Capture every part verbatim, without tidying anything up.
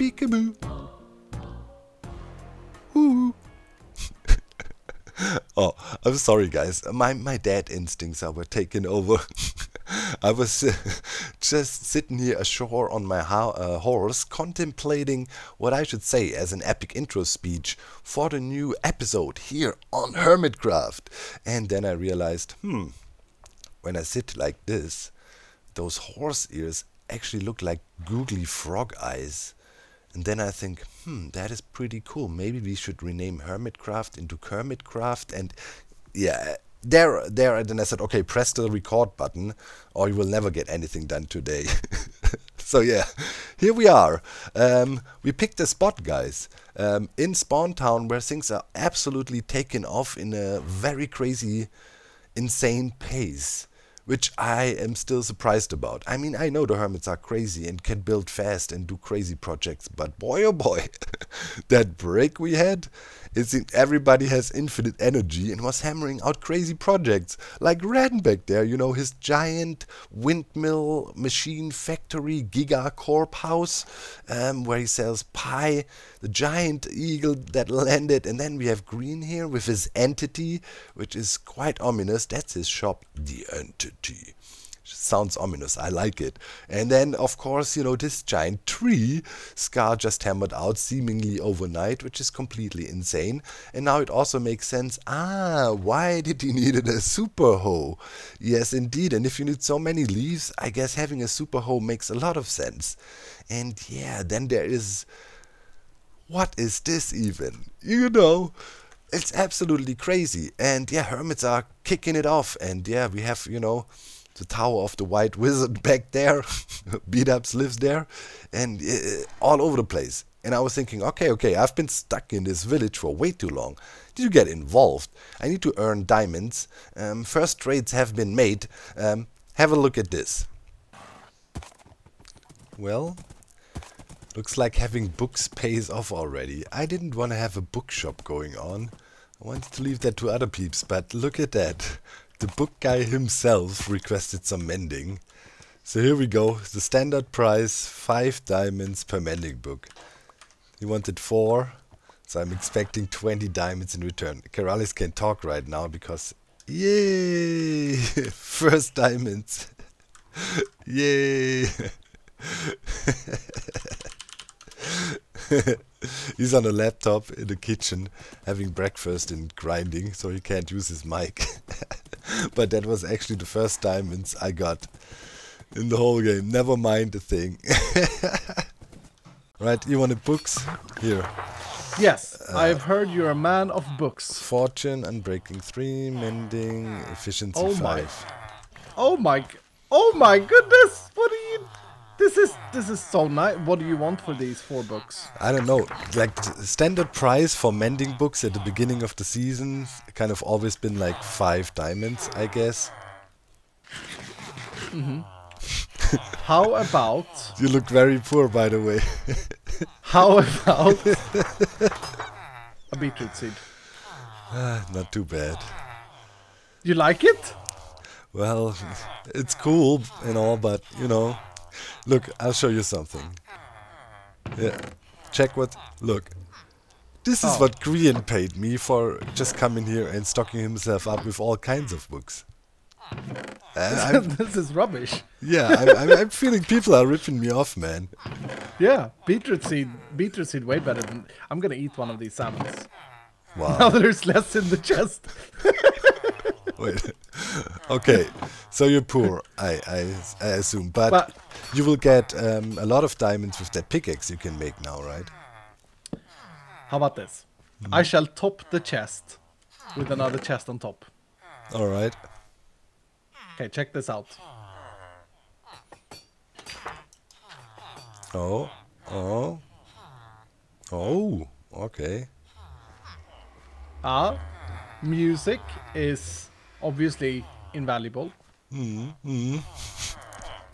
peekaboo. Ooh. Oh, I'm sorry, guys. My my dad instincts are were taken over. I was uh, just sitting here ashore on my ho uh, horse, contemplating what I should say as an epic intro speech for the new episode here on Hermitcraft. And then I realized, hmm, when I sit like this, those horse ears actually look like googly frog eyes. And then I think, hmm, that is pretty cool. Maybe we should rename Hermitcraft into Kermitcraft. And yeah, there, there. And then I said, okay, press the record button or you will never get anything done today. So yeah, here we are. Um, we picked a spot, guys, um, in Spawn Town where things are absolutely taken off in a very crazy, insane pace. Which I am still surprised about. I mean, I know the hermits are crazy and can build fast and do crazy projects, but boy oh boy, that break we had, it seemed everybody has infinite energy and was hammering out crazy projects. Like Ren back there, you know, his giant windmill machine factory, Giga Corp House, um, where he sells pie, the giant eagle that landed. And then we have Green here with his entity, which is quite ominous. That's his shop, the entity. Sounds ominous, I like it. And then, of course, you know, this giant tree Scar just hammered out seemingly overnight, which is completely insane. And now it also makes sense. Ah, why did he need a super hoe? Yes, indeed. And if you need so many leaves, I guess having a super hoe makes a lot of sense. And yeah, then there is... What is this even? You know... It's absolutely crazy. And yeah, hermits are kicking it off. And yeah, we have, you know, the Tower of the White Wizard back there. Bdubs lives there. And uh, all over the place. And I was thinking, okay, okay, I've been stuck in this village for way too long. Did you get involved? I need to earn diamonds. Um, first trades have been made. Um, have a look at this. Well... Looks like having books pays off already. I didn't want to have a bookshop going on. I wanted to leave that to other peeps, but look at that. The book guy himself requested some mending. So here we go. The standard price, five diamonds per mending book. He wanted four, so I'm expecting twenty diamonds in return. Keralis can talk right now because... Yay! First diamonds. Yay! He's on a laptop in the kitchen having breakfast and grinding, so he can't use his mic. But that was actually the first diamonds I got in the whole game. Never mind the thing. Right, you wanted books? Here. Yes, uh, I've heard you're a man of books. Fortune, Unbreaking three, Mending, Efficiency oh five. My. Oh my... Oh my goodness! What are you... This is this is so nice. What do you want for these four books? I don't know. Like the standard price for mending books at the beginning of the season, kind of always been like five diamonds, I guess. Mm-hmm. How about? You look very poor, by the way. How about a beetroot seed? Ah, not too bad. You like it? Well, it's cool and all, but you know. Look, I'll show you something. Yeah, check what... Look. This is oh. what Grian paid me for just coming here and stocking himself up with all kinds of books. This is rubbish. Yeah, I'm, I'm, I'm feeling people are ripping me off, man. Yeah, beetroot seed, beetroot seed way better than... I'm gonna eat one of these salmons. Wow. Now there's less in the chest. Wait. Okay, so you're poor, I, I, I assume, but, but you will get um, a lot of diamonds with that pickaxe you can make now, right? How about this? Mm. I shall top the chest with another chest on top. Alright. Okay, check this out. Oh, oh, oh, okay. Ah, music is... Obviously invaluable. Mm, mm.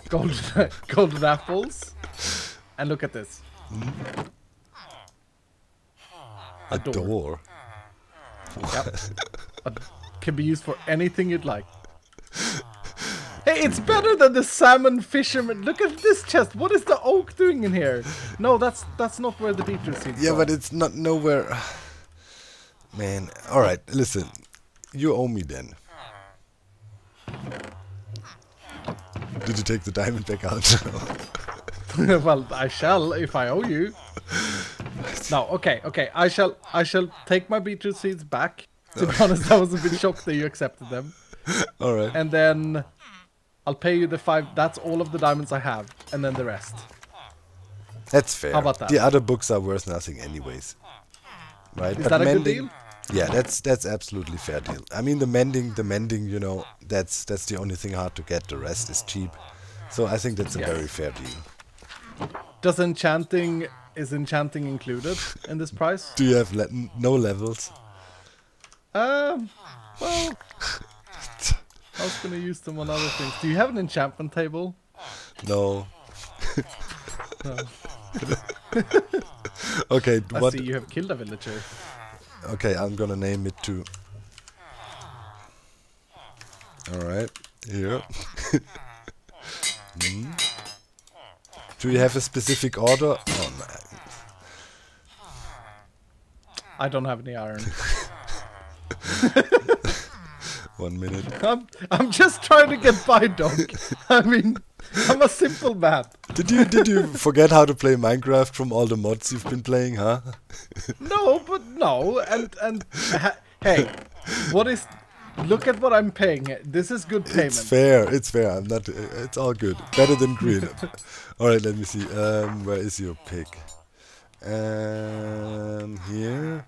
Golden, golden apples. And look at this. Mm. A, a door. door. Yep. A, can be used for anything you'd like. Hey, it's better than the salmon fisherman. Look at this chest. What is the oak doing in here? No, that's that's not where the beetroot seeds Yeah, are. But it's not nowhere. Man, all right. Listen, you owe me then. Did you take the diamond back out? Well, I shall if I owe you. No, okay, okay. I shall. I shall take my beetroot seeds back. To be honest, I was a bit shocked that you accepted them. All right. And then I'll pay you the five. That's all of the diamonds I have, and then the rest. That's fair. How about that? The other books are worth nothing, anyways. Right? Is but that a mending, good deal? Yeah, that's that's absolutely fair deal. I mean, the mending, the mending. You know, that's that's the only thing hard to get. The rest is cheap. So I think that's a yeah. very fair deal. Does enchanting is enchanting included in this price? Do you have le no levels? Um. Well. I was gonna use them on other things. Do you have an enchantment table? No. No. Okay. I what see you have killed a villager. Okay, I'm gonna name it too. All right. Here. mm. Do you have a specific order? Oh man. I don't have any iron. One minute. I'm, I'm just trying to get by, dog. I mean, I'm a simple man. Did you did you forget how to play Minecraft from all the mods you've been playing, huh? No, but no. And and ha hey, what is? Look at what I'm paying. This is good payment. It's fair. It's fair. I'm not. It's all good. Better than Green. All right. Let me see. Um, where is your pig? Um, here.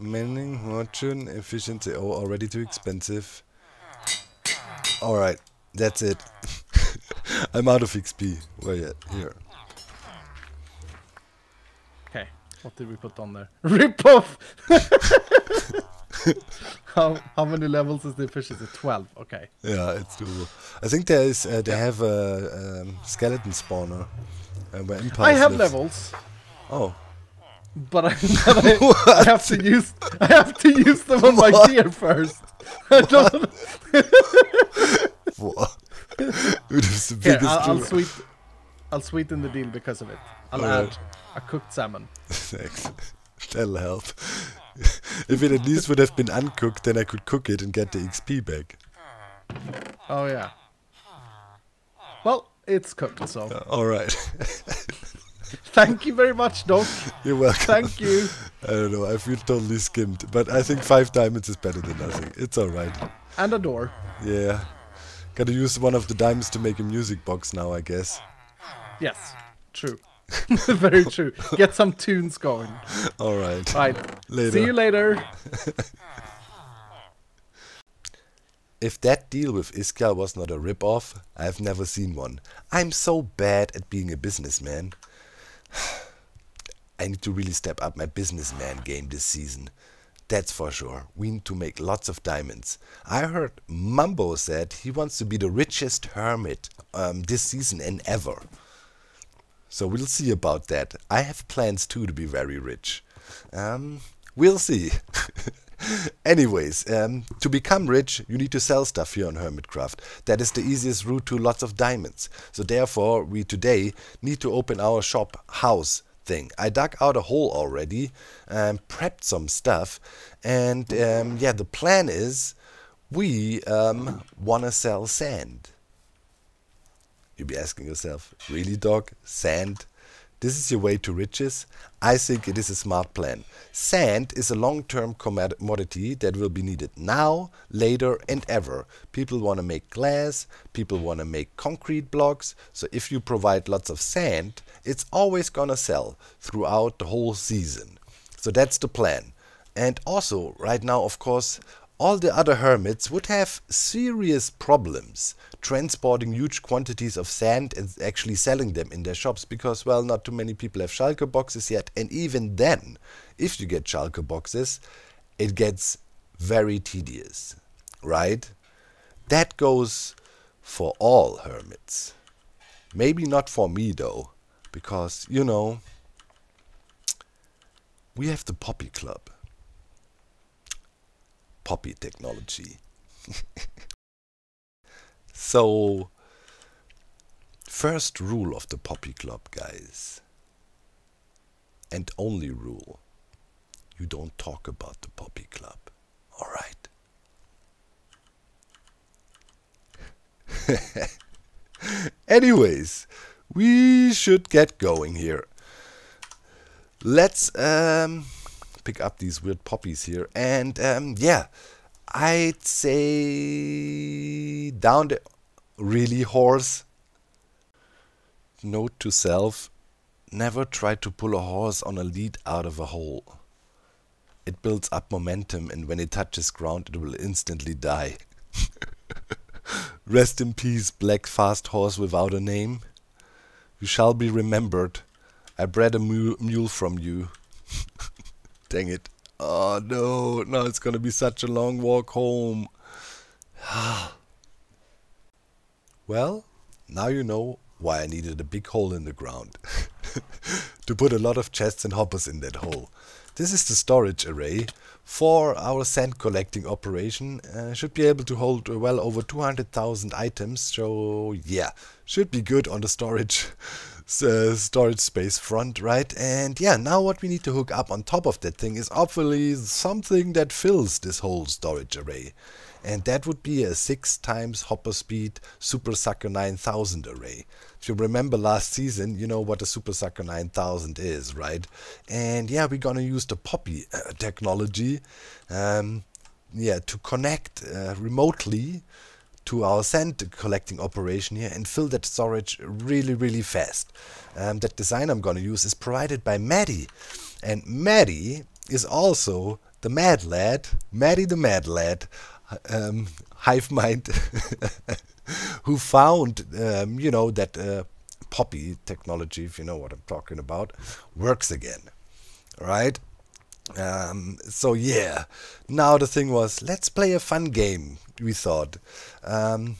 Mending, fortune, efficiency, oh, already too expensive. Alright, that's it. I'm out of X P. Where yet? Here. Okay, what did we put on there? Rip off! how, how many levels is the efficiency? twelve, okay. Yeah, it's doable. I think there is, uh, they have a um, skeleton spawner. Uh, where I have lives. levels. Oh. But I, but I, I have to use I have to use them on what? my gear first. I don't. What? Dude, it's the biggest Here, I'll, I'll sweet. I'll sweeten the deal because of it. I'll All add right. a cooked salmon. Thanks. That'll help. If it at least would have been uncooked, then I could cook it and get the X P back. Oh yeah. Well, it's cooked, so. Uh, all right. Thank you very much, Doc. You're welcome. Thank you. I don't know, I feel totally skimmed, but I think five diamonds is better than nothing. It's alright. And a door. Yeah. Gotta use one of the diamonds to make a music box now, I guess. Yes, true. Very true. Get some tunes going. Alright. Right. Later. See you later. If that deal with Iskall was not a rip-off, I've never seen one. I'm so bad at being a businessman. I need to really step up my businessman game this season. That's for sure. We need to make lots of diamonds. I heard Mumbo said he wants to be the richest hermit um, this season and ever. So we'll see about that. I have plans too to be very rich. Um, we'll see. Anyways, um, to become rich, you need to sell stuff here on Hermitcraft. That is the easiest route to lots of diamonds. So therefore, we today need to open our shop house thing. I dug out a hole already, um, prepped some stuff, and um, yeah, the plan is we um, wanna sell sand. You'll be asking yourself, really, dog? Sand? This is your way to riches? I think it is a smart plan. Sand is a long-term commodity that will be needed now, later and ever. People want to make glass, people want to make concrete blocks, so if you provide lots of sand, it's always gonna sell throughout the whole season. So that's the plan. And also, right now, of course, all the other hermits would have serious problems transporting huge quantities of sand and actually selling them in their shops because, well, not too many people have shulker boxes yet. And even then, if you get shulker boxes, it gets very tedious, right? That goes for all hermits. Maybe not for me, though, because, you know, we have the Poppy Club. Poppy technology. So, first rule of the Poppy Club, guys, and only rule, you don't talk about the Poppy Club, all right? Anyways, we should get going here. Let's um, pick up these weird poppies here, and um, yeah, I'd say down the... Really, horse? Note to self, never try to pull a horse on a lead out of a hole. It builds up momentum, and when it touches ground, it will instantly die. Rest in peace, black fast horse without a name. You shall be remembered. I bred a mu mule from you. Dang it. Oh no, now it's gonna be such a long walk home. Well, now you know why I needed a big hole in the ground. To put a lot of chests and hoppers in that hole. This is the storage array for our sand collecting operation. Uh, should be able to hold well over two hundred thousand items, so yeah, should be good on the storage uh, storage space front, right? And yeah, now what we need to hook up on top of that thing is obviously something that fills this whole storage array. And that would be a six times hopper speed Super Sucker nine thousand array. If you remember last season, you know what a Super Sucker nine thousand is, right? And yeah, we're gonna use the Poppy uh, technology um, yeah, to connect uh, remotely to our sand collecting operation here and fill that storage really, really fast. Um, that design I'm gonna use is provided by Maddie. And Maddie is also the Mad Lad, Maddie the Mad Lad, Um, hive mind who found um, you know that uh, Poppy technology, if you know what I'm talking about, works again, right? Um, so yeah, now the thing was, let's play a fun game, we thought. Um,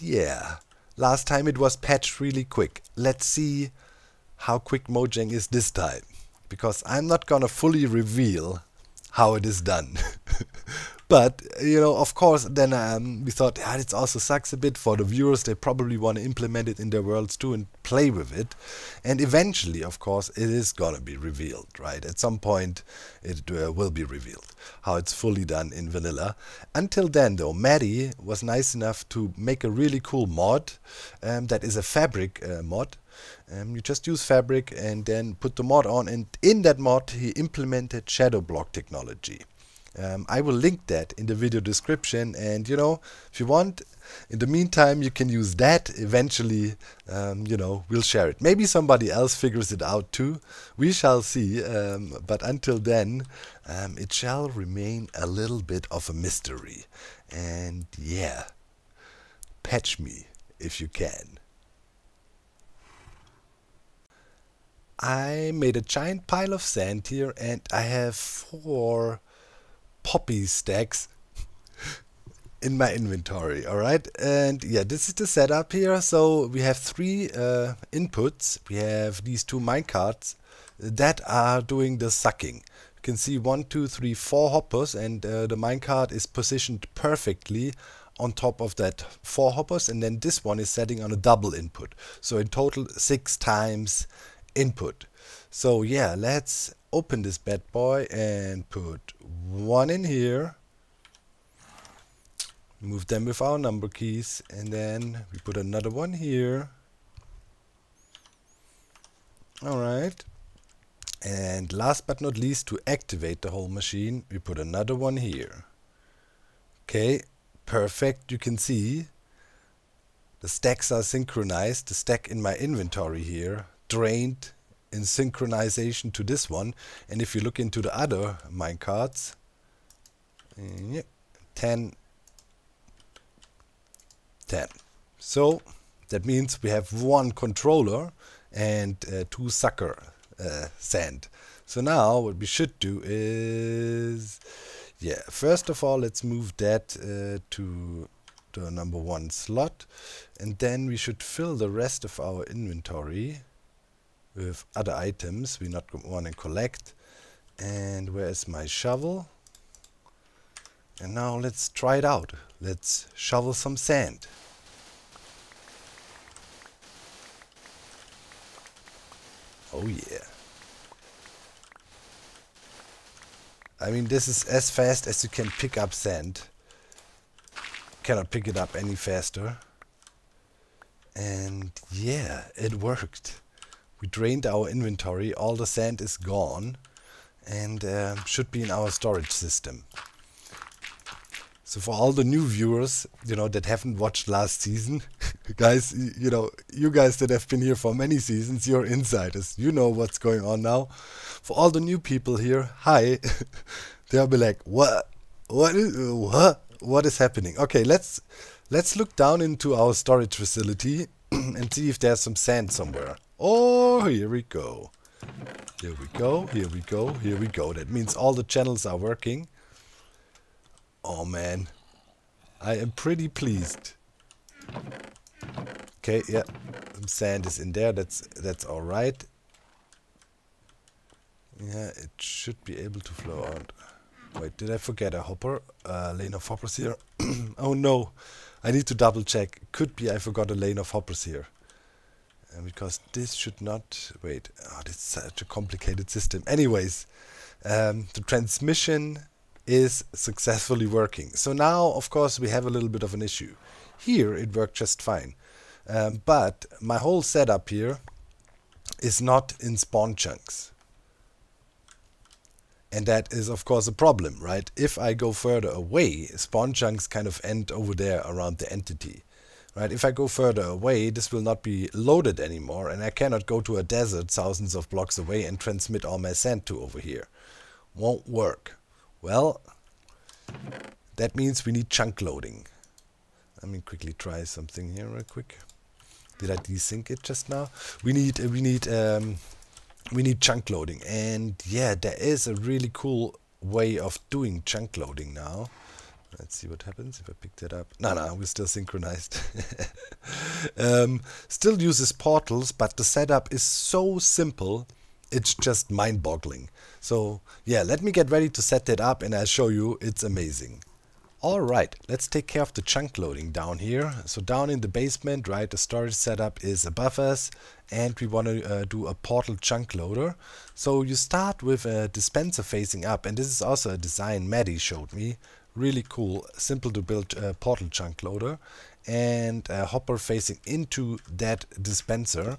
yeah, last time it was patched really quick. Let's see how quick Mojang is this time, because I'm not gonna fully reveal how it is done. But, you know, of course, then um, we thought, yeah, it also sucks a bit for the viewers. They probably want to implement it in their worlds too and play with it. And eventually, of course, it is going to be revealed, right? At some point, it uh, will be revealed how it's fully done in vanilla. Until then, though, Maddie was nice enough to make a really cool mod um, that is a fabric uh, mod. Um, you just use fabric and then put the mod on. And in that mod, he implemented shadow block technology. Um, I will link that in the video description, and you know, if you want, in the meantime, you can use that. Eventually, um, you know, we'll share it. Maybe somebody else figures it out too. We shall see, um, but until then, um, it shall remain a little bit of a mystery. And yeah, patch me if you can. I made a giant pile of sand here, and I have four... Poppy stacks in my inventory, all right? And yeah, this is the setup here. So we have three uh, inputs. We have these two minecarts that are doing the sucking. You can see one, two, three, four hoppers, and uh, the minecart is positioned perfectly on top of that four hoppers, and then this one is setting on a double input. So in total, six times input. So yeah, let's open this bad boy and put one in here. Move them with our number keys, and then we put another one here. Alright. And last but not least, to activate the whole machine, we put another one here. Okay, perfect. You can see the stacks are synchronized. The stack in my inventory here drained in synchronization to this one, and if you look into the other minecarts, yeah, ten, ten. So that means we have one controller and uh, two sucker uh, sand. So now what we should do is, yeah, first of all, let's move that uh, to the number one slot, and then we should fill the rest of our inventory with other items we not want to collect. And where is my shovel? And now let's try it out. Let's shovel some sand. Oh yeah. I mean, this is as fast as you can pick up sand. Cannot pick it up any faster. And yeah, it worked. We drained our inventory, all the sand is gone, and uh, should be in our storage system. So for all the new viewers, you know, that haven't watched last season, guys, you know, you guys that have been here for many seasons, you're insiders, you know what's going on now. For all the new people here, hi, they'll be like, what, what is, what, what is happening? Okay, let's, let's look down into our storage facility and see if there's some sand somewhere. Oh, here we go. Here we go, here we go, here we go. That means all the channels are working. Oh man, I am pretty pleased. Okay, yeah, some sand is in there, that's that's all right. Yeah, it should be able to flow out. Wait, did I forget a hopper? Uh, lane of hoppers here. Oh no, I need to double check. Could be I forgot a lane of hoppers here. And because this should not... Wait, oh, this is such a complicated system. Anyways, um, the transmission is successfully working. So now, of course, we have a little bit of an issue. Here, it worked just fine. Um, but my whole setup here is not in spawn chunks. And that is, of course, a problem, right? If I go further away, spawn chunks kind of end over there around the entity. Right, if I go further away, this will not be loaded anymore, and I cannot go to a desert thousands of blocks away and transmit all my sand to over here. Won't work. Well, that means we need chunk loading. Let me quickly try something here real quick. Did I desync it just now? We need, uh, we need, um, we need chunk loading, and yeah, there is a really cool way of doing chunk loading now. Let's see what happens if I pick that up. No, no, we're still synchronized. um, still uses portals, but the setup is so simple, it's just mind-boggling. So, yeah, let me get ready to set that up and I'll show you, it's amazing. Alright, let's take care of the chunk loading down here. So down in the basement, right, the storage setup is above us, and we want to uh, do a portal chunk loader. So you start with a dispenser facing up, and this is also a design Maddie showed me. Really cool, simple to build uh, portal chunk loader, and a hopper facing into that dispenser,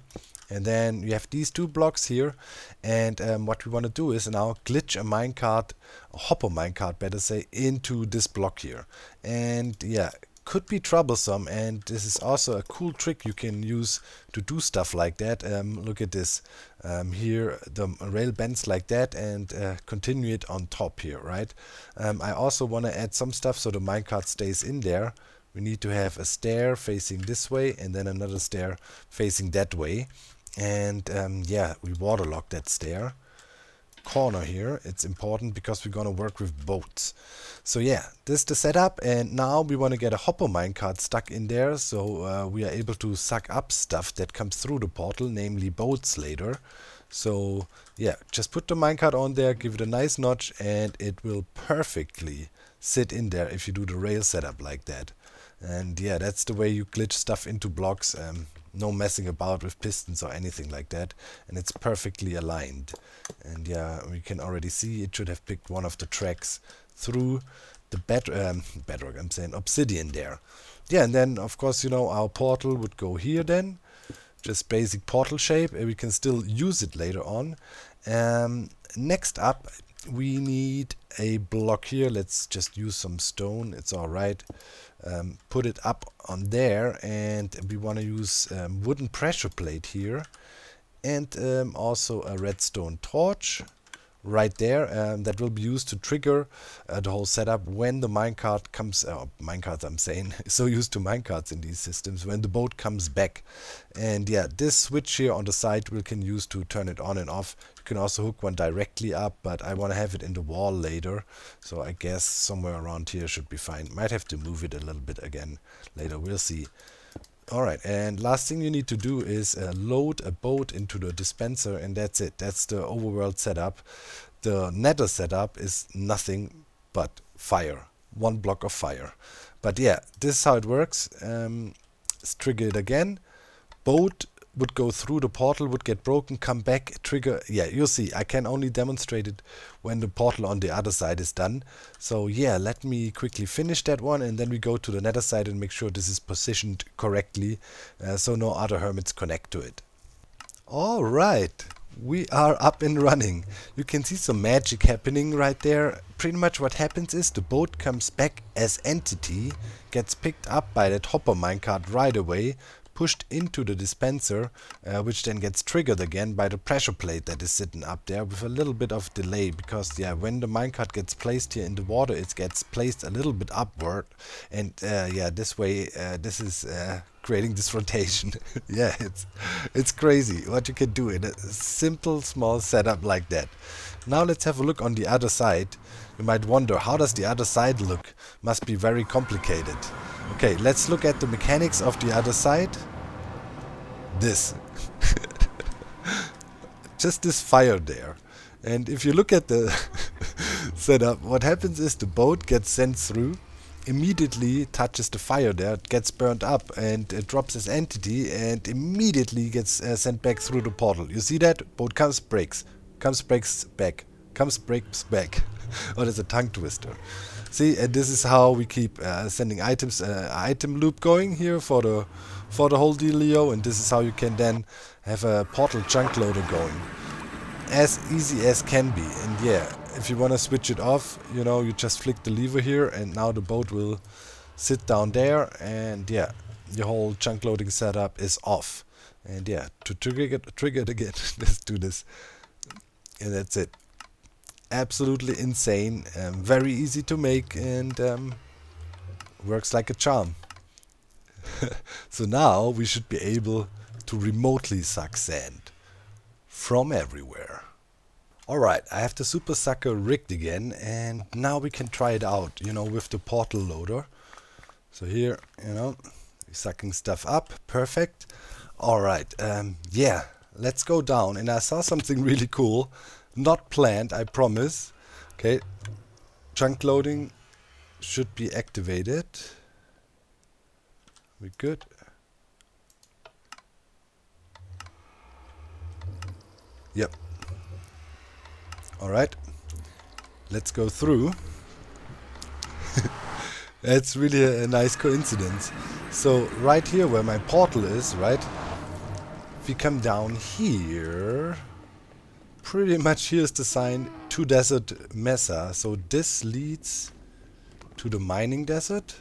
and then you have these two blocks here. And um, what we want to do is now glitch a minecart, a hopper minecart better say, into this block here. And yeah, could be troublesome, and this is also a cool trick you can use to do stuff like that. Um, look at this, um, here the rail bends like that and uh, continue it on top here, right? Um, I also want to add some stuff so the minecart stays in there. We need to have a stair facing this way and then another stair facing that way, and um, yeah, we waterlock that stair corner here. It's important because we're gonna work with boats. So yeah, this is the setup, and now we want to get a hopper minecart stuck in there, so uh, we are able to suck up stuff that comes through the portal, namely boats later. So yeah, just put the minecart on there, give it a nice notch, and it will perfectly sit in there if you do the rail setup like that. And yeah, that's the way you glitch stuff into blocks. Um, no messing about with pistons or anything like that, and it's perfectly aligned. And yeah, we can already see it should have picked one of the tracks through the bed, um, bedrock, I'm saying obsidian there. Yeah, and then of course, you know, our portal would go here then, just basic portal shape, and we can still use it later on. Um, next up, we need a block here. Let's just use some stone, it's alright. Um, put it up on there, and we want to use um, wooden pressure plate here, and um, also a redstone torch right there, um, that will be used to trigger uh, the whole setup when the minecart comes, uh, minecarts I'm saying, so used to minecarts in these systems, when the boat comes back. And yeah, this switch here on the side we can use to turn it on and off. You can also hook one directly up, but I want to have it in the wall later, so I guess somewhere around here should be fine. Might have to move it a little bit again later, we'll see. Alright, and last thing you need to do is uh, load a boat into the dispenser, and that's it. That's the overworld setup. The nether setup is nothing but fire. One block of fire. But yeah, this is how it works. Um, let's trigger it again. Boat would go through the portal, would get broken, come back, trigger. Yeah, you'll see. I can only demonstrate it when the portal on the other side is done. So yeah, let me quickly finish that one, and then we go to the nether side and make sure this is positioned correctly, uh, so no other hermits connect to it. Alright, we are up and running. You can see some magic happening right there. Pretty much what happens is the boat comes back as entity, gets picked up by that hopper minecart right away, pushed into the dispenser, uh, which then gets triggered again by the pressure plate that is sitting up there with a little bit of delay, because yeah, when the minecart gets placed here in the water, it gets placed a little bit upward, and uh, yeah, this way, uh, this is uh, creating this rotation. Yeah, it's it's crazy what you can do in a simple small setup like that. Now let's have a look on the other side. You might wonder, how does the other side look? Must be very complicated. Okay, let's look at the mechanics of the other side. This. Just this fire there. And if you look at the setup, what happens is the boat gets sent through, immediately touches the fire there, it gets burnt up, and it drops as entity, and immediately gets uh, sent back through the portal. You see that? Boat comes, breaks. Comes, breaks, back. Comes, breaks, back. Oh, that's a tongue twister. See, and this is how we keep uh, sending items, uh, item loop going here for the for the whole dealio, and this is how you can then have a portal chunk loader going. As easy as can be. And yeah, if you want to switch it off, you know, you just flick the lever here, and now the boat will sit down there, and yeah, your whole chunk loading setup is off. And yeah, to trigger it, trigger it again, let's do this. And that's it. Absolutely insane, um, very easy to make, and um, works like a charm. So now we should be able to remotely suck sand from everywhere. Alright, I have the Super Sucker rigged again, and now we can try it out, you know, with the portal loader. So here, you know, we're sucking stuff up, perfect. Alright, um, yeah, let's go down, and I saw something really cool. Not planned, I promise. Okay, chunk loading should be activated. We good. Yep. All right. Let's go through. That's really a, a nice coincidence. So right here where my portal is, right? If we come down here. Pretty much here's the sign to Desert Mesa. So this leads to the Mining Desert.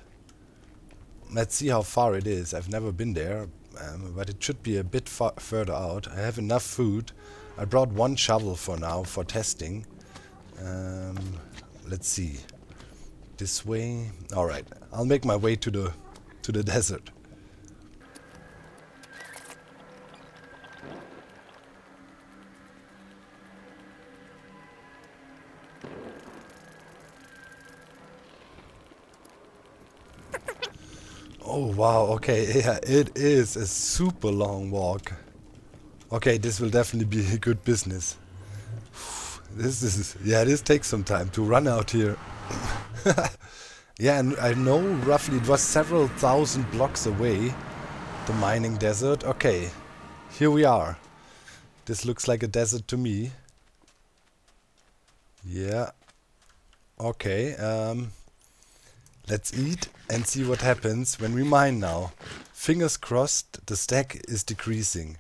Let's see how far it is. I've never been there, um, but it should be a bit far further out. I have enough food. I brought one shovel for now for testing. Um, let's see. This way. All right. I'll make my way to the to the desert. Oh wow, okay, yeah, it is a super long walk. Okay, this will definitely be a good business. This is, yeah, this takes some time to run out here. Yeah, and I know roughly it was several thousand blocks away, the Mining Desert. Okay, here we are. This looks like a desert to me. Yeah, okay, um... let's eat and see what happens when we mine now. Fingers crossed, the stack is decreasing.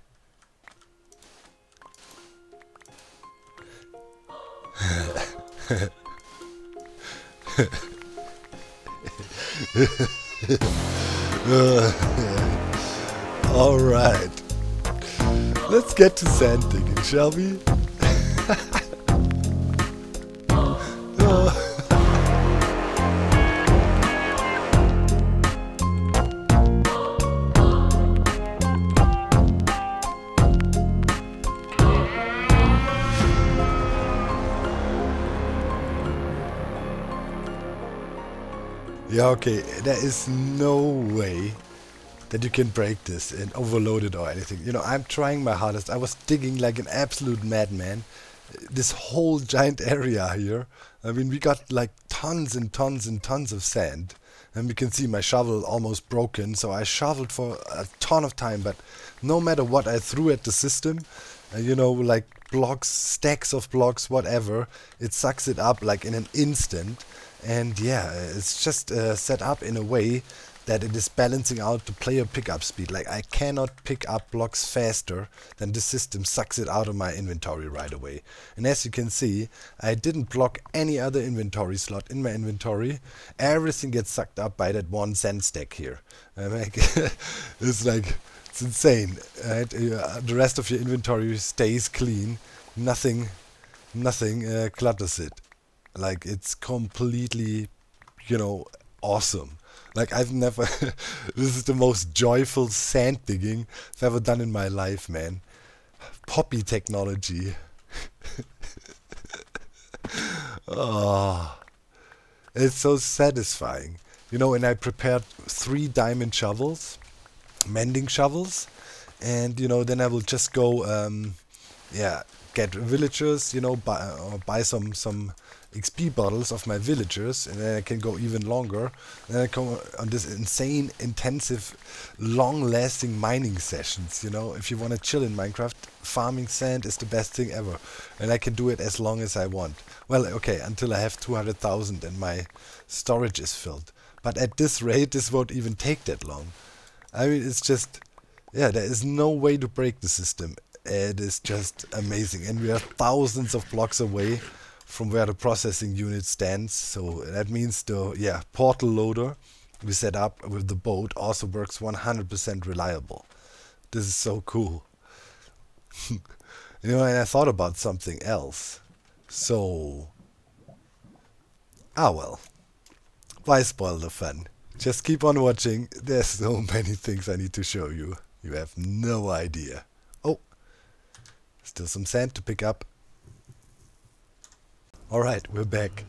Alright. Let's get to sand digging, shall we? Yeah, okay, there is no way that you can break this and overload it or anything. You know, I'm trying my hardest. I was digging like an absolute madman. This whole giant area here. I mean, we got like tons and tons and tons of sand. And we can see my shovel is almost broken, so I shoveled for a ton of time, but no matter what I threw at the system, uh, you know, like blocks, stacks of blocks, whatever, it sucks it up like in an instant. And yeah, it's just uh, set up in a way that it is balancing out the player pickup speed. Like, I cannot pick up blocks faster than the system sucks it out of my inventory right away. And as you can see, I didn't block any other inventory slot in my inventory. Everything gets sucked up by that one sand stack here. I mean, it's like, it's insane, right? Uh, the rest of your inventory stays clean. Nothing, nothing uh, clutters it. Like, it's completely, you know, awesome. Like, I've never... This is the most joyful sand digging I've ever done in my life, man. Poppy technology. Oh, it's so satisfying. You know, and I prepared three diamond shovels, mending shovels. And, you know, then I will just go, um, yeah, get villagers, you know, buy, or buy some... some X P bottles of my villagers, and then I can go even longer. Then I come on this insane, intensive, long-lasting mining sessions. You know, if you want to chill in Minecraft, farming sand is the best thing ever, and I can do it as long as I want. Well, okay, until I have two hundred thousand and my storage is filled. But at this rate, this won't even take that long. I mean, it's just, yeah, there is no way to break the system. It is just amazing, and we are thousands of blocks away from where the processing unit stands, so that means the yeah portal loader we set up with the boat also works one hundred percent reliable. This is so cool. You know, and I thought about something else. So, ah well, why spoil the fun? Just keep on watching. There's so many things I need to show you. You have no idea. Oh, still some sand to pick up. Alright, we're back.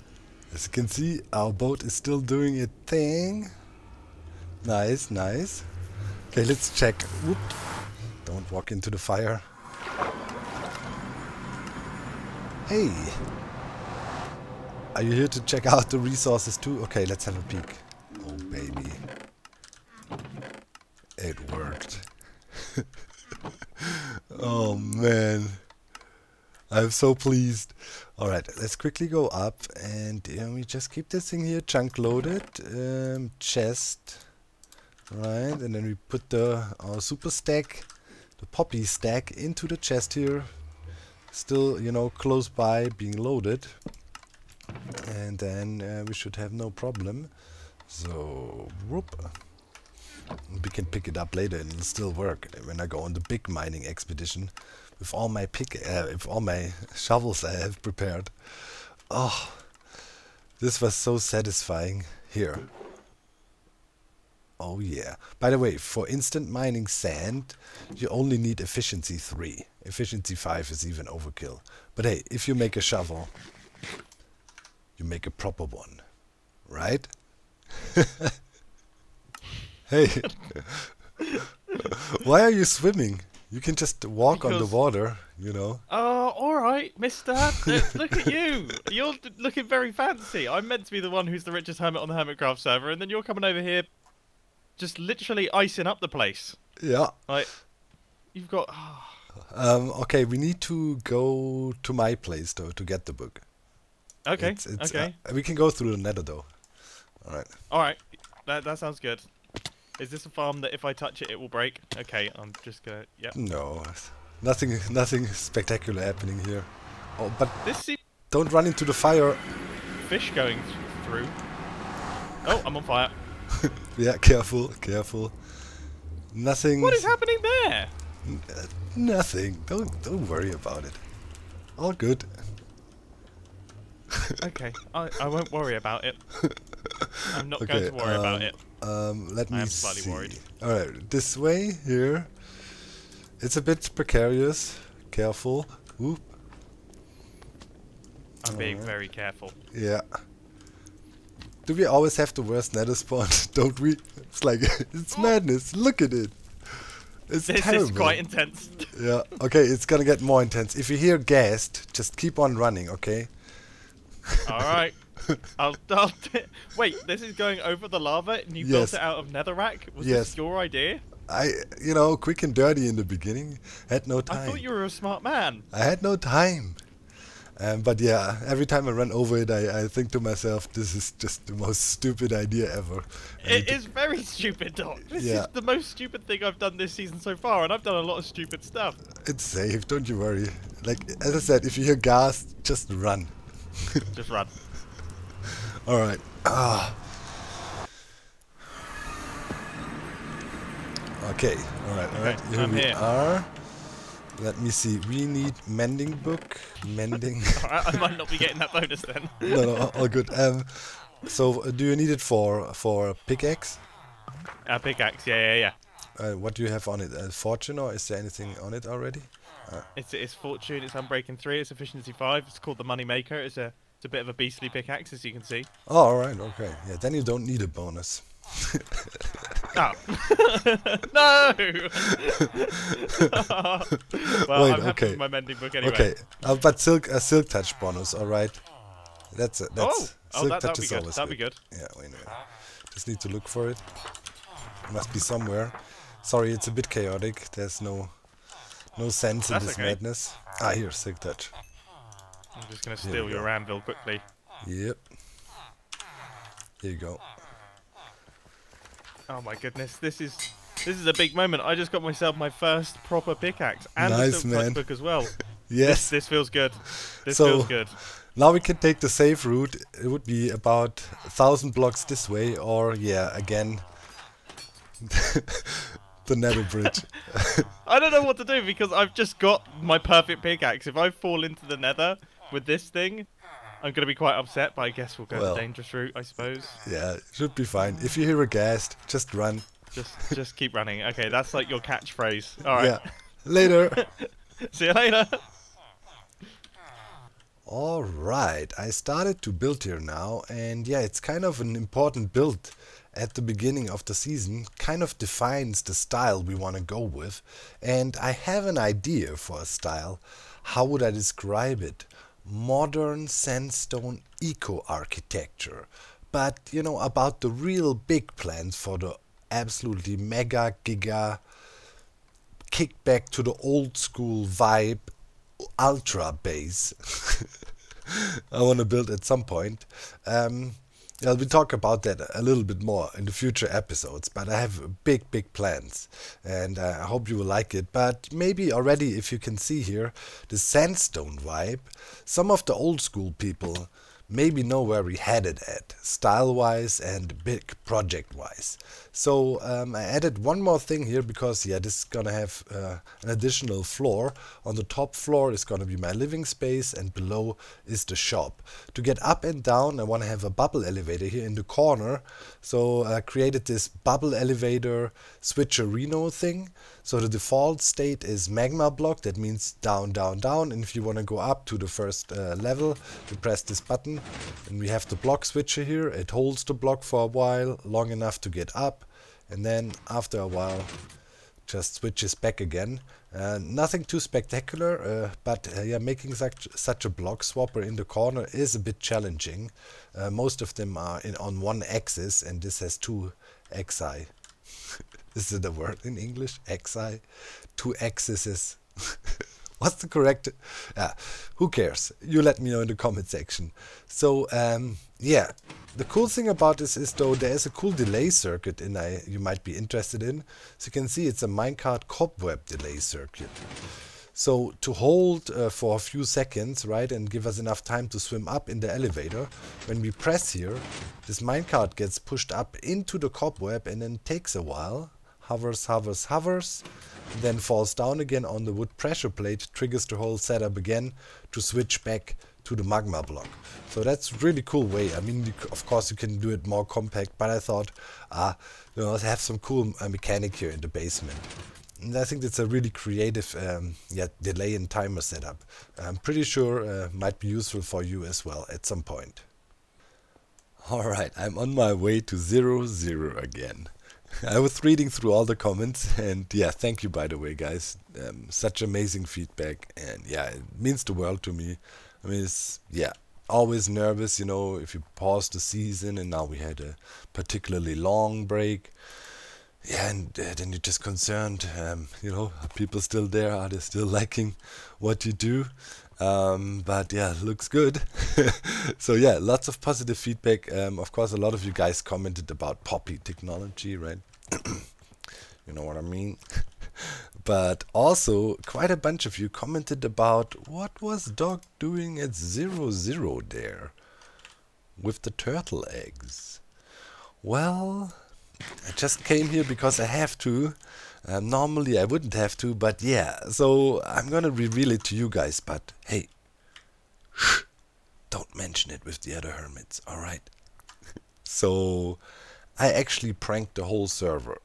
As you can see, our boat is still doing its thing. Nice, nice. Okay, let's check. Whoop. Don't walk into the fire. Hey! Are you here to check out the resources too? Okay, let's have a peek. Oh, baby. It worked. Oh, man. I'm so pleased. Alright, let's quickly go up and uh, we just keep this thing here chunk loaded. Um, chest. Right, and then we put the our super stack, the poppy stack, into the chest here. Still, you know, close by being loaded. And then uh, we should have no problem. So, whoop. We can pick it up later and it'll still work when I go on the big mining expedition. With all my pick, uh, with all my shovels I have prepared. Oh, this was so satisfying. Here. Oh yeah. By the way, for instant mining sand, you only need efficiency three. Efficiency five is even overkill. But hey, if you make a shovel, you make a proper one, right? Hey, why are you swimming? You can just walk because on the water, you know. Oh, alright, mister. Look at you. You're looking very fancy. I'm meant to be the one who's the richest hermit on the Hermitcraft server, and then you're coming over here just literally icing up the place. Yeah. Like, you've got... Oh. Um, okay, we need to go to my place, though, to get the book. Okay, it's, it's, okay. Uh, we can go through the nether, though. Alright. Alright, that, that sounds good. Is this a farm that if I touch it, it will break? Okay, I'm just gonna... Yeah. No, nothing nothing spectacular happening here. Oh, but this don't run into the fire. Fish going through. Oh, I'm on fire. Yeah, careful, careful. Nothing... What is happening there? N uh, nothing. Don't, don't worry about it. All good. Okay, I, I won't worry about it. I'm not okay, going to worry um, about it. Um, let me I am slightly see. worried. Alright, this way here. It's a bit precarious. Careful. Whoop. I'm All being right. very careful. Yeah. Do we always have the worst nether spawn? Don't we? It's like, it's madness. Look at it. It's this terrible. This is quite intense. Yeah. Okay, it's gonna get more intense. If you hear gassed, just keep on running, okay? Alright. I'll, I'll wait, this is going over the lava and you yes. built it out of netherrack? Was yes. this your idea? I, you know, quick and dirty in the beginning. Had no time. I thought you were a smart man. I had no time. Um, but yeah, every time I run over it, I, I think to myself, this is just the most stupid idea ever. It is very stupid, Doc. This yeah. is the most stupid thing I've done this season so far, and I've done a lot of stupid stuff. It's safe, don't you worry. Like, as I said, if you hear gas, just run. Just run. Alright. Ah. Okay, alright, alright. Okay, here I'm we here. are. Let me see. We need mending book. Mending. I might not be getting that bonus then. No, no, all good. Um, so, do you need it for for pickaxe? A uh, pickaxe, yeah, yeah, yeah. Uh, what do you have on it? Uh, fortune, or is there anything on it already? Uh, it's it's fortune. It's unbreaking three. It's efficiency five. It's called the Moneymaker. It's a it's a bit of a beastly pickaxe, as you can see. Oh, all right, okay. Yeah, then you don't need a bonus. Oh. No! Well, wait, I'm happy okay. with my mending book anyway. Okay, uh, but silk, a uh, silk touch bonus, alright. That's it. That's oh, silk oh that, touch is always that'll good. That'll be good. Yeah, wait a minute. Just need to look for it. It must be somewhere. Sorry, it's a bit chaotic. There's no no sense that's in this okay. madness. Ah, here, silk touch. I'm just gonna steal your go. anvil quickly. Yep. Here you go. Oh my goodness, this is this is a big moment. I just got myself my first proper pickaxe and nice, the silk man. touch book as well. Yes. This, this feels good. This so feels good. Now we can take the safe route. It would be about a thousand blocks this way or, yeah, again, the nether bridge. I don't know what to do because I've just got my perfect pickaxe. If I fall into the nether with this thing, I'm going to be quite upset, but I guess we'll go well, the dangerous route, I suppose. Yeah, should be fine. If you hear a ghast, just run. Just just keep running. Okay, that's like your catchphrase. All right. Yeah. Later. See you later. All right. I started to build here now, and yeah, it's kind of an important build at the beginning of the season. Kind of defines the style we want to go with, and I have an idea for a style. How would I describe it? Modern sandstone eco-architecture, but you know, about the real big plans for the absolutely mega giga kickback to the old school vibe ultra base I want to build at some point. Um, yeah, we'll talk about that a little bit more in the future episodes, but I have big, big plans, and uh, I hope you will like it. But maybe already, if you can see here, the sandstone vibe, some of the old school people maybe know where we headed at, style-wise and big project-wise. So um, I added one more thing here because, yeah, this is gonna have uh, an additional floor. On the top floor is gonna be my living space and below is the shop. To get up and down, I wanna have a bubble elevator here in the corner. So I created this bubble elevator switcherino thing. So the default state is magma block. That means down, down, down. And if you wanna go up to the first uh, level, you press this button. And we have the block switcher here. It holds the block for a while, long enough to get up, and then after a while just switches back again. Uh, nothing too spectacular, uh, but uh, yeah, making such such a block swapper in the corner is a bit challenging. Uh, most of them are in, on one axis, and this has two axi. Is it a word in English? Axi? Two axes. What's the correct... Uh, who cares? You let me know in the comment section. So, um, yeah. The cool thing about this is, though, there is a cool delay circuit in I you might be interested in. So you can see it's a minecart cobweb delay circuit. So to hold uh, for a few seconds, right, and give us enough time to swim up in the elevator, when we press here, this minecart gets pushed up into the cobweb and then takes a while. Hovers, hovers, hovers. Then falls down again on the wood pressure plate, triggers the whole setup again to switch back to the magma block. So that's a really cool way. I mean, of course you can do it more compact, but I thought, ah, you know, let's have some cool uh, mechanic here in the basement. And I think that's a really creative um, yeah, delay and timer setup. I'm pretty sure uh, might be useful for you as well at some point. Alright, I'm on my way to zero zero again. I was reading through all the comments, and yeah, thank you, by the way, guys. Um, such amazing feedback, and yeah, it means the world to me. I mean, it's, yeah, always nervous, you know, if you pause the season, and now we had a particularly long break. Yeah, and uh, then you're just concerned, um, you know, are people still there? Are they still liking what you do? Um, but yeah, looks good. So yeah, lots of positive feedback. Um, of course, a lot of you guys commented about Poppy technology, right? You know what I mean? But also, quite a bunch of you commented about what was Dog doing at zero zero there with the turtle eggs. Well, I just came here because I have to. Um, normally I wouldn't have to, but yeah. So I'm gonna reveal it to you guys, but hey, shh, don't mention it with the other hermits, alright? So I actually pranked the whole server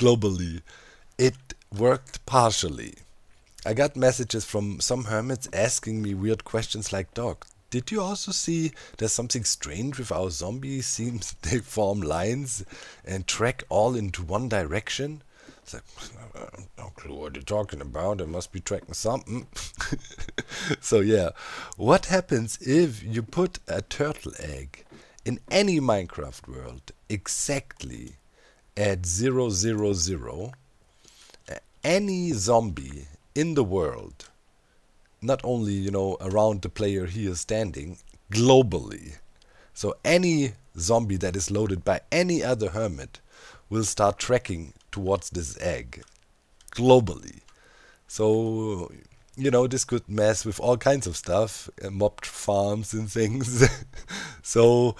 globally. It worked partially. I got messages from some hermits asking me weird questions like, Dog, did you also see there's something strange with our zombies? Seems they form lines and track all into one direction. It's like, no clue what you're talking about. They must be tracking something. So yeah, what happens if you put a turtle egg in any Minecraft world exactly at zero zero zero? Any zombie in the world, not only, you know, around the player here standing, globally. So any zombie that is loaded by any other hermit will start tracking towards this egg, globally. So, you know, this could mess with all kinds of stuff, uh, mob farms and things. So,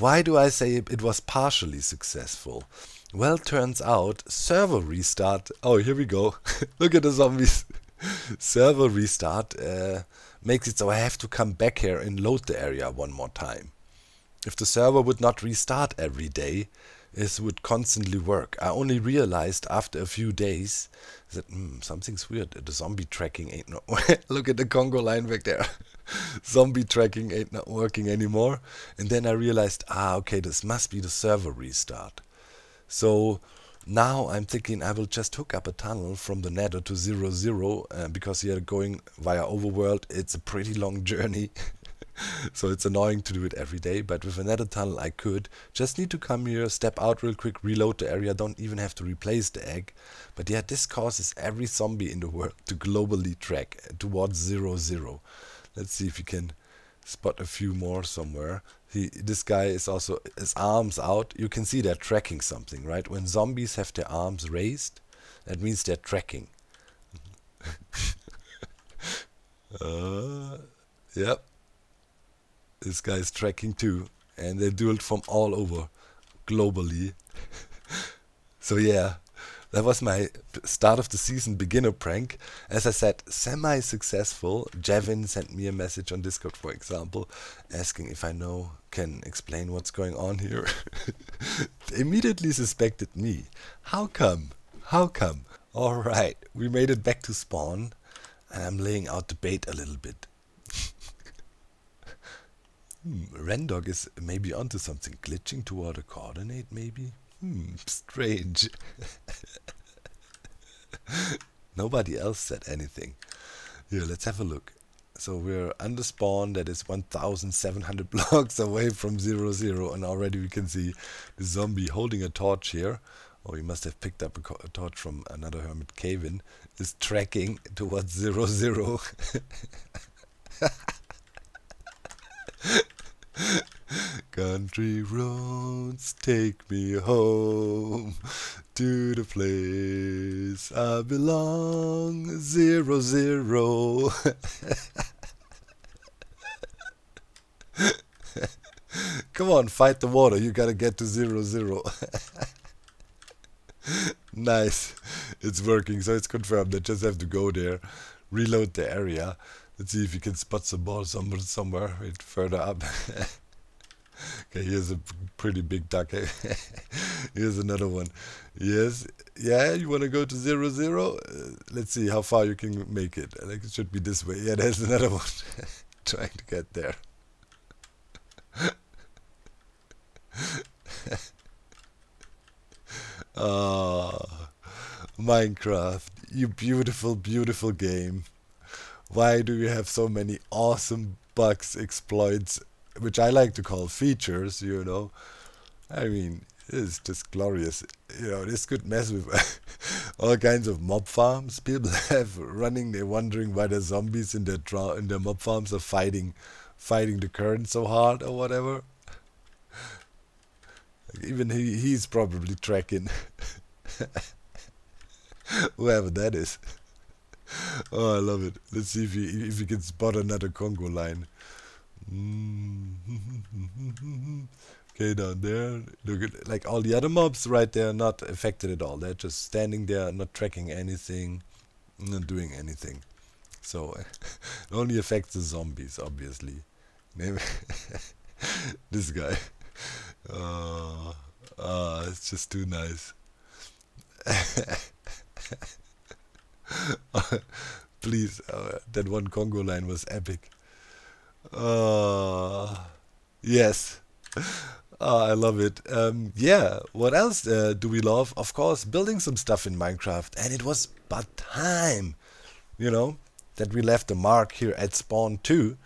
why do I say it was partially successful? Well, turns out, server restart, oh, here we go, look at the zombies. Server restart uh, makes it so I have to come back here and load the area one more time. If the server would not restart every day, it would constantly work. I only realized after a few days that mm, something's weird. The zombie tracking ain't not look at the Congo line back there. Zombie tracking ain't not working anymore. And then I realized, ah, okay, this must be the server restart. So now I'm thinking I will just hook up a tunnel from the nether to zero zero uh, because you're going via overworld. It's a pretty long journey, so it's annoying to do it every day, but with a nether tunnel I could. Just need to come here, step out real quick, reload the area, don't even have to replace the egg. But yeah, this causes every zombie in the world to globally track towards zero zero. Let's see if we can spot a few more somewhere. He, this guy is also, his arms out. You can see they're tracking something, right? When zombies have their arms raised, that means they're tracking. uh, yep. This guy's tracking too. And they do it from all over, globally. So yeah, that was my start of the season beginner prank. As I said, semi-successful. Jevin sent me a message on Discord, for example, asking if I know, can explain what's going on here. They immediately suspected me. How come? How come? Alright, we made it back to spawn, and I'm laying out the bait a little bit. hmm, Rendog is maybe onto something, glitching toward a coordinate maybe? Hmm, strange. Nobody else said anything. Here, let's have a look. So we're under spawn, that is one thousand seven hundred blocks away from zero zero, and already we can see the zombie holding a torch here. Oh, he must have picked up a, a torch from another hermit cave-in. Is tracking towards zero zero. Country roads take me home to the place I belong, zero zero. Come on, fight the water, you gotta get to zero zero. Nice, it's working, so it's confirmed. I just have to go there, reload the area. Let's see if you can spot some more somewhere, somewhere wait, further up. Okay, here's a pretty big duck. Here's another one. Yes, yeah, you want to go to zero zero? Uh, let's see how far you can make it. I think it should be this way. Yeah, there's another one. Trying to get there. Oh, Minecraft, you beautiful, beautiful game. Why do you have so many awesome bugs, exploits, which I like to call features, you know. I mean, it's just glorious. You know, this could mess with all kinds of mob farms people have running. They're wondering why the zombies in their, in their mob farms are fighting fighting the current so hard or whatever. Even he, he's probably tracking. Whoever that is. Oh, I love it. Let's see if he, if he can spot another Congo line. Mm-hmm. Okay, down there. Look at, like, all the other mobs right there are not affected at all. They're just standing there, not tracking anything, not doing anything. So it only affects the zombies, obviously. This guy. Oh, oh, it's just too nice. Please, uh, that one Congo line was epic. Uh, yes. Oh, I love it. Um, yeah, what else uh, do we love? Of course, building some stuff in Minecraft. And it was but time, you know, that we left the mark here at spawn too.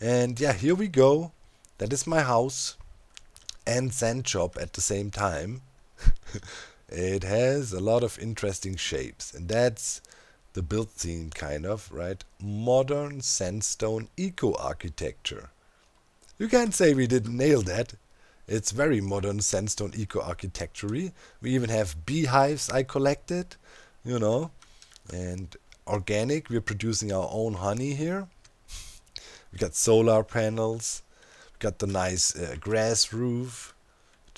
And yeah, here we go. That is my house and sand shop at the same time. It has a lot of interesting shapes, and that's the build theme, kind of, right? Modern sandstone eco-architecture. You can't say we didn't nail that. It's very modern sandstone eco-architecture-y. We even have beehives I collected, you know, and organic. We're producing our own honey here. We got solar panels. We got the nice uh, grass roof.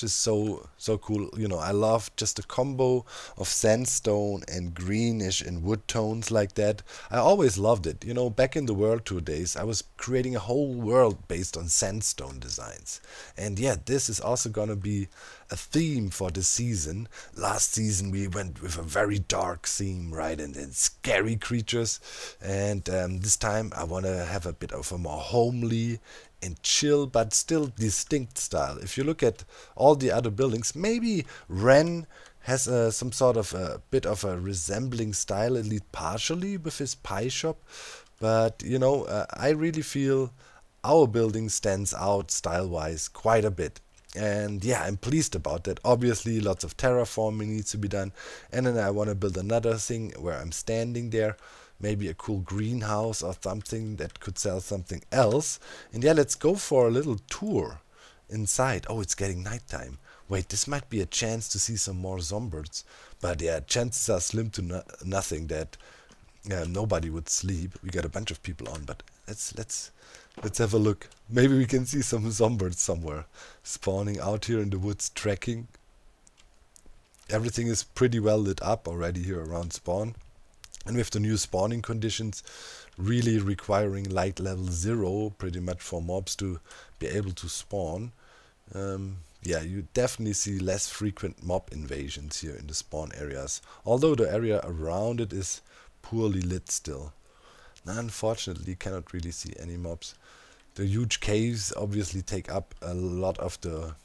Is so so cool, you know. I love just the combo of sandstone and greenish and wood tones like that. I always loved it, you know. Back in the World Tour days, I was creating a whole world based on sandstone designs, and yeah, this is also gonna be a theme for the season. Last season we went with a very dark theme, right, and then scary creatures, and um, this time I want to have a bit of a more homely and chill but still distinct style. If you look at all the other buildings, maybe Ren has uh, some sort of a bit of a resembling style, at least partially, with his pie shop, but you know, uh, I really feel our building stands out style wise quite a bit, and yeah, I'm pleased about that. Obviously lots of terraforming needs to be done, and then I want to build another thing where I'm standing there, maybe a cool greenhouse or something that could sell something else. And yeah, let's go for a little tour inside. Oh, it's getting nighttime. Wait, this might be a chance to see some more zombies. But yeah, chances are slim to no nothing that uh, nobody would sleep. We got a bunch of people on, but let's let's let's have a look. Maybe we can see some zombies somewhere spawning out here in the woods, trekking. Everything is pretty well lit up already here around spawn. And with the new spawning conditions really requiring light level zero pretty much for mobs to be able to spawn, um, yeah, you definitely see less frequent mob invasions here in the spawn areas, although the area around it is poorly lit still. Unfortunately, cannot really see any mobs. The huge caves obviously take up a lot of the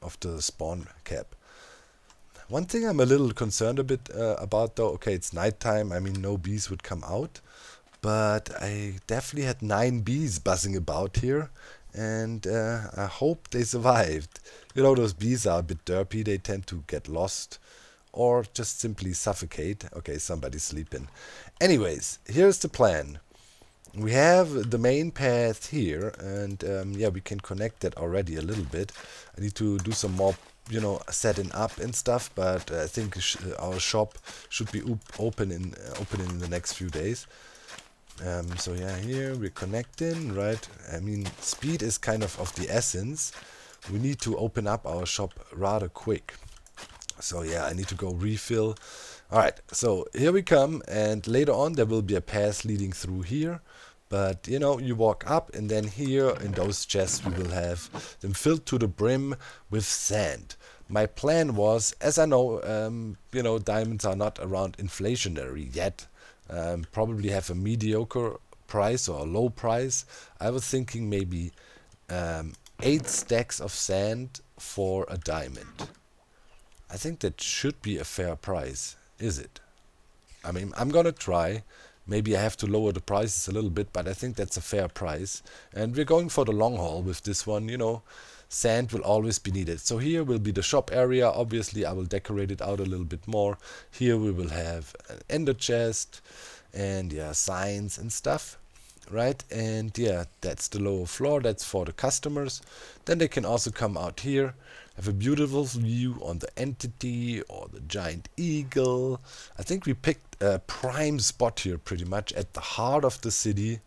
of the spawn cap. One thing I'm a little concerned a bit uh, about though, okay, it's nighttime, I mean no bees would come out, but I definitely had nine bees buzzing about here, and uh, I hope they survived. You know, those bees are a bit derpy, they tend to get lost or just simply suffocate. Okay, somebody's sleeping. Anyways, here's the plan. We have the main path here, and um, yeah, we can connect that already a little bit. I need to do some more, you know, setting up and stuff, but I think sh our shop should be op open in uh, open in the next few days. Um, so yeah, here we're connecting, right? I mean, speed is kind of of the essence. We need to open up our shop rather quick. So yeah, I need to go refill. Alright, so here we come, and later on there will be a path leading through here. But, you know, you walk up, and then here in those chests we will have them filled to the brim with sand. My plan was, as I know, um, you know, diamonds are not around inflationary yet. Um, probably have a mediocre price or a low price. I was thinking maybe um, eight stacks of sand for a diamond. I think that should be a fair price, is it? I mean, I'm gonna try. Maybe I have to lower the prices a little bit, but I think that's a fair price. And we're going for the long haul with this one, you know. Sand will always be needed. So here will be the shop area. Obviously, I will decorate it out a little bit more. Here we will have an ender chest and, yeah, signs and stuff, right? And, yeah, that's the lower floor. That's for the customers. Then they can also come out here, have a beautiful view on the entity or the giant eagle. I think we picked a prime spot here, pretty much, at the heart of the city.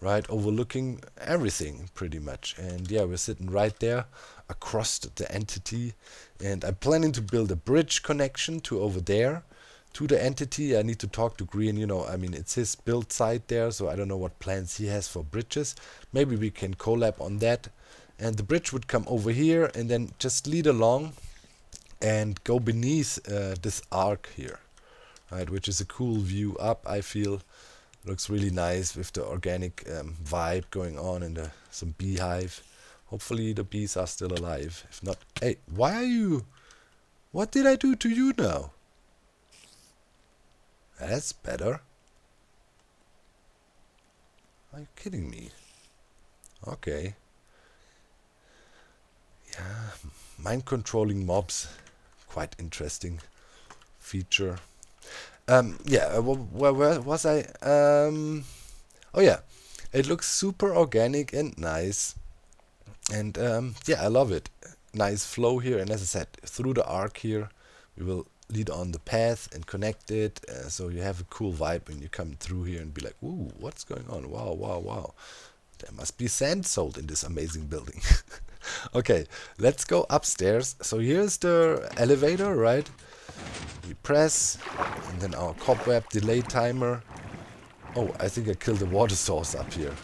Right, overlooking everything pretty much. And yeah, we're sitting right there across the entity, and I'm planning to build a bridge connection to over there to the entity. I need to talk to Green, you know, I mean, it's his build site there, so I don't know what plans he has for bridges. Maybe we can collab on that, and the bridge would come over here and then just lead along and go beneath uh, this arc here, right, which is a cool view up, I feel. Looks really nice with the organic um, vibe going on and uh, some beehive. Hopefully the bees are still alive. If not, hey, why are you? What did I do to you now? That's better. Are you kidding me? Okay. Yeah, mind controlling mobs. Quite interesting feature. Um, yeah, where, where was I? Um, oh yeah, it looks super organic and nice. And um, yeah, I love it. Nice flow here. And as I said, through the arc here, we will lead on the path and connect it. Uh, so you have a cool vibe when you come through here and be like, ooh, what's going on? Wow, wow, wow. There must be sand sold in this amazing building. Okay, let's go upstairs. So here's the elevator, right? We press, and then our cobweb delay timer. Oh, I think I killed the water source up here.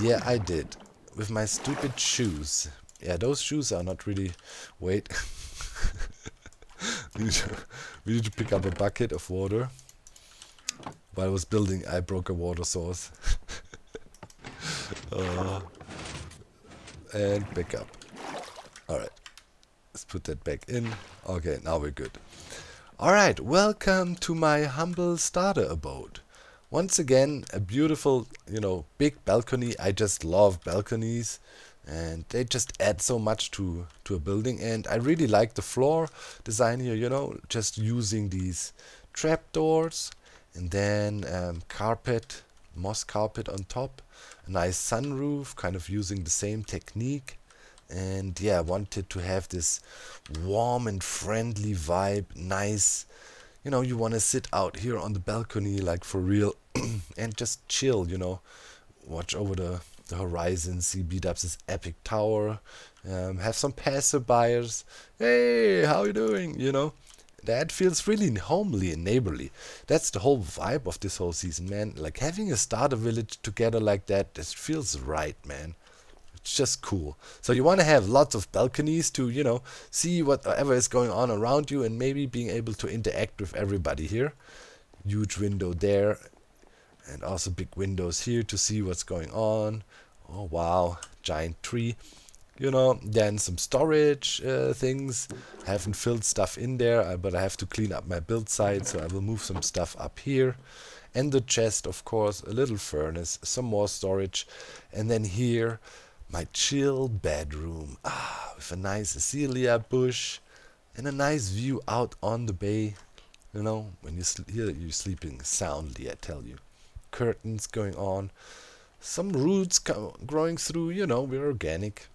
Yeah, I did. With my stupid shoes. Yeah, those shoes are not really... Wait. we, need to, we need to pick up a bucket of water. While I was building, I broke a water source. uh, and pick up. Alright. Let's put that back in. Okay, now we're good. Alright, welcome to my humble starter abode. Once again, a beautiful, you know, big balcony. I just love balconies, and they just add so much to, to a building. And I really like the floor design here, you know, just using these trapdoors and then um, carpet, moss carpet on top. A nice sunroof, kind of using the same technique. And yeah, I wanted to have this warm and friendly vibe, nice, you know, you want to sit out here on the balcony, like for real, and just chill, you know, watch over the, the horizon, see Bdubs' epic tower, um, have some passerbyers, hey, how you doing, you know, that feels really homely and neighborly. That's the whole vibe of this whole season, man, like having a starter village together like that, this feels right, man. Just cool. So you want to have lots of balconies to, you know, see whatever is going on around you and maybe being able to interact with everybody here. Huge window there, and also big windows here to see what's going on. Oh wow, giant tree. You know, then some storage uh, things. I haven't filled stuff in there, uh, but I have to clean up my build site, so I will move some stuff up here. And the chest, of course, a little furnace, some more storage, and then here my chill bedroom, ah, with a nice azalea bush and a nice view out on the bay. You know, when you here you're sleeping soundly, I tell you. Curtains going on, some roots co growing through. You know, we're organic.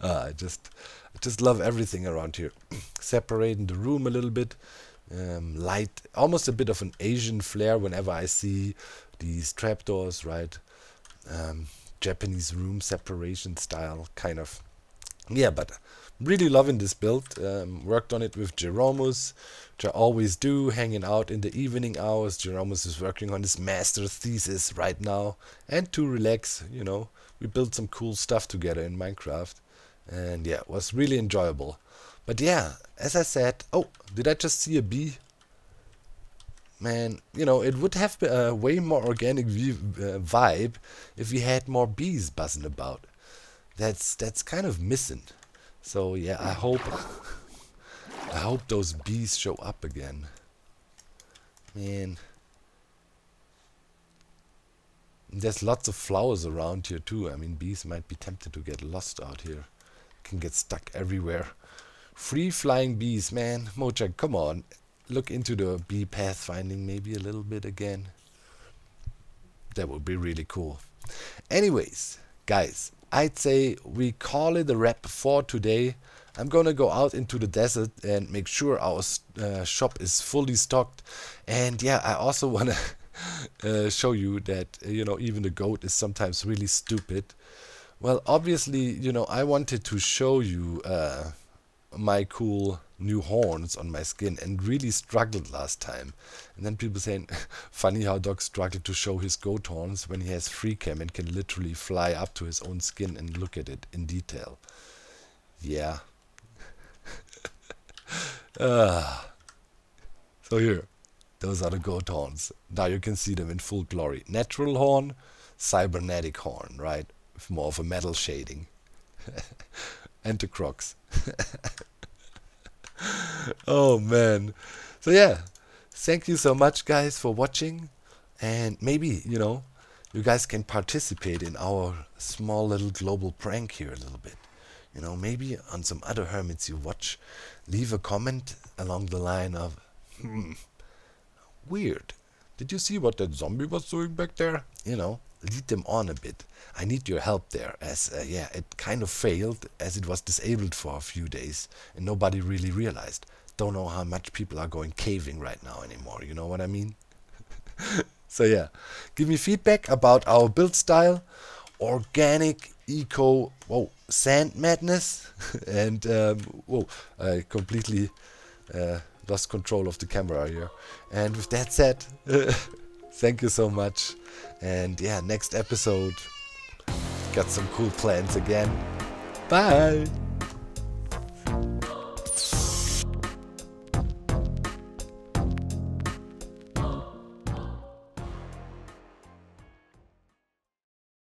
ah, I just, I just love everything around here. Separating the room a little bit, um, light, almost a bit of an Asian flair whenever I see these trapdoors, right? Um, Japanese room separation style, kind of. Yeah, but really loving this build. Um, worked on it with Jeromos, which I always do, hanging out in the evening hours. Jeromos is working on his master's thesis right now. And to relax, you know, we built some cool stuff together in Minecraft. And yeah, it was really enjoyable. But yeah, as I said, oh, did I just see a bee? Man, you know, it would have been a way more organic view, uh, vibe if we had more bees buzzing about. That's that's kind of missing. So yeah, I hope I hope those bees show up again. Man, There's lots of flowers around here too. I mean, bees might be tempted to get lost out here. Can get stuck everywhere. Free flying bees, man. Mochak, come on. Look into the bee pathfinding maybe a little bit again. That would be really cool. Anyways, guys, I'd say we call it a wrap for today. I'm gonna go out into the desert and make sure our uh, shop is fully stocked. And yeah, I also wanna uh, show you that, you know, even the goat is sometimes really stupid. Well, obviously, you know, I wanted to show you uh, my cool new horns on my skin and really struggled last time. And then people saying, funny how Doc struggled to show his goat horns when he has free cam and can literally fly up to his own skin and look at it in detail. Yeah. uh, so here, those are the goat horns. Now you can see them in full glory. Natural horn, cybernetic horn, right? With more of a metal shading. And the crocs. Oh man. So yeah, thank you so much guys for watching, and maybe, you know, you guys can participate in our small little global prank here a little bit. You know, maybe on some other hermits you watch, leave a comment along the line of, hmm, weird. Did you see what that zombie was doing back there? You know, lead them on a bit. I need your help there, as uh, yeah, it kind of failed as it was disabled for a few days and nobody really realized. Don't know how much people are going caving right now anymore, you know what I mean? So yeah, give me feedback about our build style, organic, eco, whoa, sand madness, and um, whoa, I completely uh, lost control of the camera here. And with that said, thank you so much. And yeah, next episode, got some cool plans again. Bye!